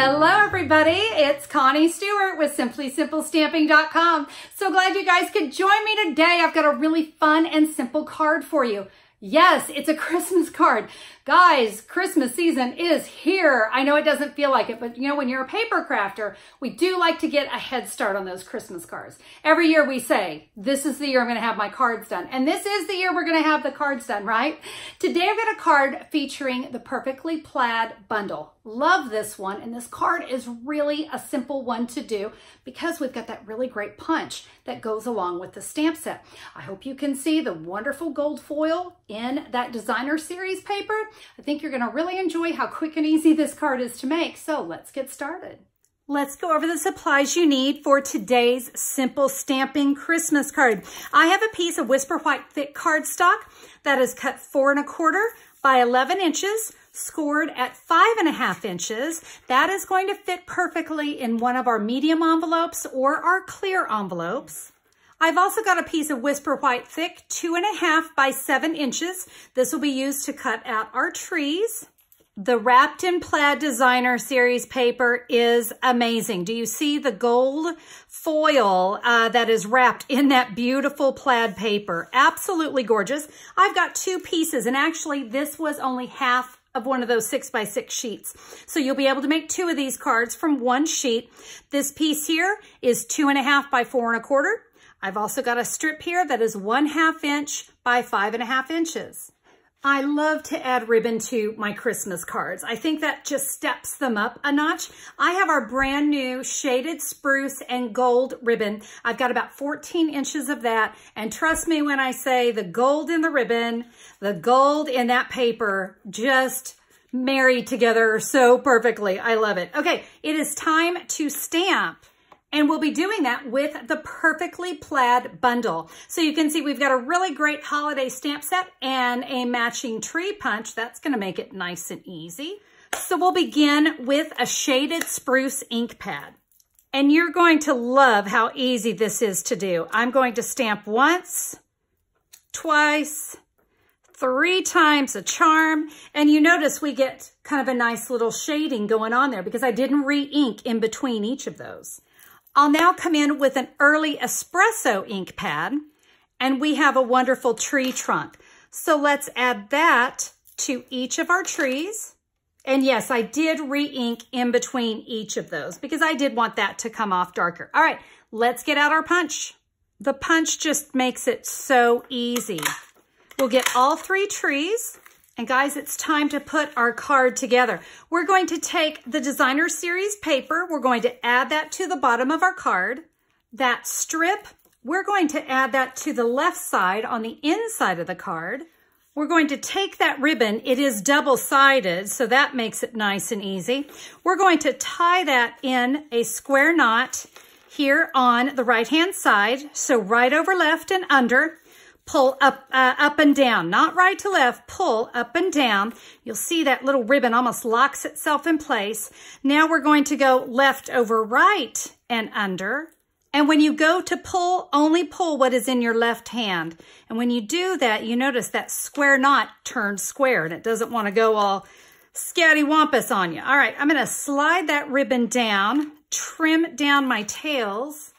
Hello everybody, it's Connie Stewart with SimplySimpleStamping.com. So glad you guys could join me today. I've got a really fun and simple card for you. Yes, it's a Christmas card. Guys, Christmas season is here. I know it doesn't feel like it, but you know, when you're a paper crafter, we do like to get a head start on those Christmas cards. Every year we say, this is the year I'm going to have my cards done. And this is the year we're going to have the cards done, right? Today I've got a card featuring the Perfectly Plaid bundle. Love this one. And this card is really a simple one to do because we've got that really great punch that goes along with the stamp set. I hope you can see the wonderful gold foil in that Designer Series paper. I think you're going to really enjoy how quick and easy this card is to make. So let's get started. Let's go over the supplies you need for today's Simple Stamping Christmas card. I have a piece of Whisper White thick cardstock that is cut 4 1/4 by 11 inches, scored at 5 1/2 inches. That is going to fit perfectly in one of our medium envelopes or our clear envelopes. I've also got a piece of Whisper White thick 2 1/2 by 7 inches. This will be used to cut out our trees. The Wrapped in Plaid Designer Series paper is amazing. Do you see the gold foil that is wrapped in that beautiful plaid paper? Absolutely gorgeous. I've got two pieces, and actually this was only half of one of those 6 by 6 sheets. So you'll be able to make two of these cards from one sheet. This piece here is 2 1/2 by 4 1/4. I've also got a strip here that is 1/2 inch by 5 1/2 inches. I love to add ribbon to my Christmas cards. I think that just steps them up a notch. I have our brand new shaded spruce and gold ribbon. I've got about 14 inches of that. And trust me when I say the gold in the ribbon, the gold in that paper just married together so perfectly. I love it. Okay, it is time to stamp. And we'll be doing that with the Perfectly Plaid bundle. So you can see we've got a really great holiday stamp set and a matching tree punch. That's going to make it nice and easy. So we'll begin with a shaded spruce ink pad. And you're going to love how easy this is to do. I'm going to stamp once, twice, 3 times a charm. And you notice we get kind of a nice little shading going on there because I didn't re-ink in between each of those. I'll now come in with an early espresso ink pad, and we have a wonderful tree trunk. So let's add that to each of our trees. And yes, I did re-ink in between each of those because I did want that to come off darker. All right, let's get out our punch. The punch just makes it so easy. We'll get all 3 trees. And guys, it's time to put our card together. We're going to take the Designer Series paper. We're going to add that to the bottom of our card. That strip, we're going to add that to the left side on the inside of the card. We're going to take that ribbon. It is double-sided, so that makes it nice and easy. We're going to tie that in a square knot here on the right-hand side. So right over left and under. Pull up and down, not right to left, pull up and down. You'll see that little ribbon almost locks itself in place. Now we're going to go left over right and under. And when you go to pull, only pull what is in your left hand. And when you do that, you notice that square knot turns square and it doesn't want to go all scattywampus on you. All right, I'm going to slide that ribbon down, trim down my tails.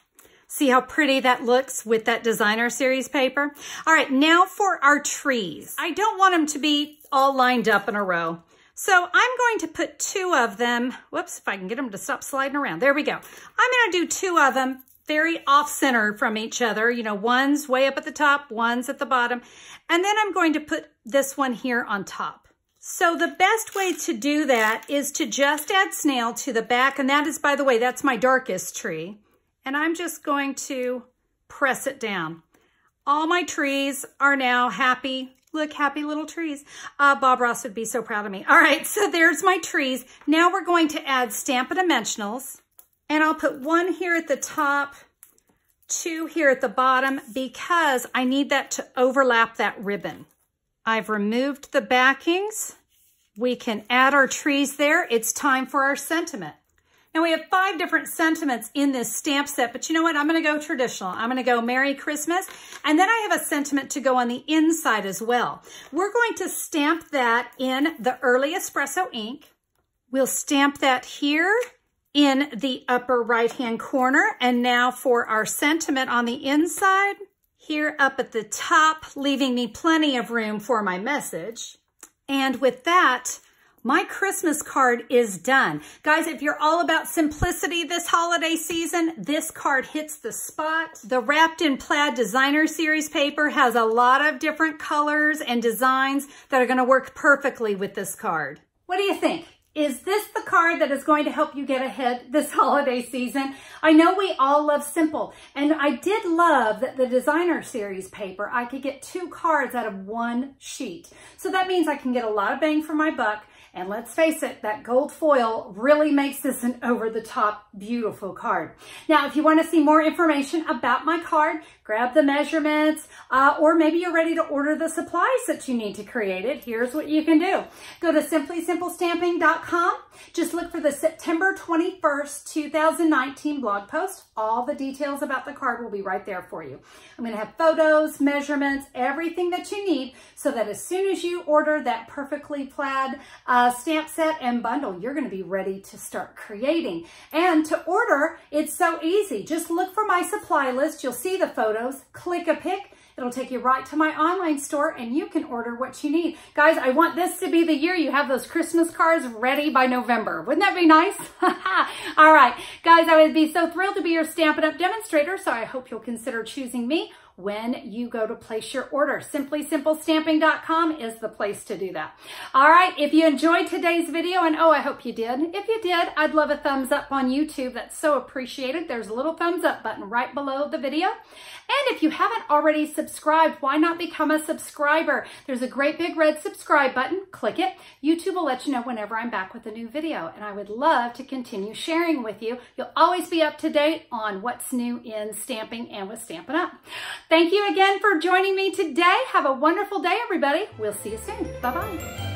See how pretty that looks with that Designer Series paper? All right, now for our trees. I don't want them to be all lined up in a row. So I'm going to put 2 of them. Whoops, if I can get them to stop sliding around. There we go. I'm going to do 2 of them very off-center from each other. You know, one's way up at the top, one's at the bottom. And then I'm going to put this one here on top. So the best way to do that is to just add snail to the back. And that is, by the way, that's my darkest tree. And I'm just going to press it down. All my trees are now happy. Look, happy little trees. Bob Ross would be so proud of me. All right, so there's my trees. Now we're going to add Stampin' Dimensionals. And I'll put 1 here at the top, 2 here at the bottom, because I need that to overlap that ribbon. I've removed the backings. We can add our trees there. It's time for our sentiment. Now we have 5 different sentiments in this stamp set, but you know what? I'm going to go traditional. I'm going to go Merry Christmas. And then I have a sentiment to go on the inside as well. We're going to stamp that in the early espresso ink. We'll stamp that here in the upper right-hand corner. And now for our sentiment on the inside, here up at the top, leaving me plenty of room for my message. And with that, my Christmas card is done. Guys, if you're all about simplicity this holiday season, this card hits the spot. The Wrapped in Plaid Designer Series paper has a lot of different colors and designs that are going to work perfectly with this card. What do you think? Is this the card that is going to help you get ahead this holiday season? I know we all love simple, and I did love that the Designer Series paper, I could get 2 cards out of 1 sheet. So that means I can get a lot of bang for my buck. And let's face it, that gold foil really makes this an over-the-top beautiful card. Now, if you want to see more information about my card, grab the measurements, or maybe you're ready to order the supplies that you need to create it. Here's what you can do. Go to SimplySimpleStamping.com. Just look for the September 21st, 2019 blog post. All the details about the card will be right there for you. I'm going to have photos, measurements, everything that you need so that as soon as you order that Perfectly Plaid stamp set and bundle, you're going to be ready to start creating. And to order, it's so easy. Just look for my supply list. You'll see the photos. Click a pic. It'll take you right to my online store and you can order what you need. Guys, I want this to be the year you have those Christmas cards ready by November. Wouldn't that be nice? All right, guys, I would be so thrilled to be your Stampin' Up! Demonstrator, so I hope you'll consider choosing me when you go to place your order. SimplySimpleStamping.com is the place to do that. All right, if you enjoyed today's video, and oh, I hope you did. If you did, I'd love a thumbs up on YouTube. That's so appreciated. There's a little thumbs up button right below the video. And if you haven't already subscribed, why not become a subscriber? There's a great big red subscribe button. Click it. YouTube will let you know whenever I'm back with a new video, and I would love to continue sharing with you. You'll always be up to date on what's new in stamping and with Stampin' Up! Thank you again for joining me today. Have a wonderful day, everybody. We'll see you soon. Bye-bye.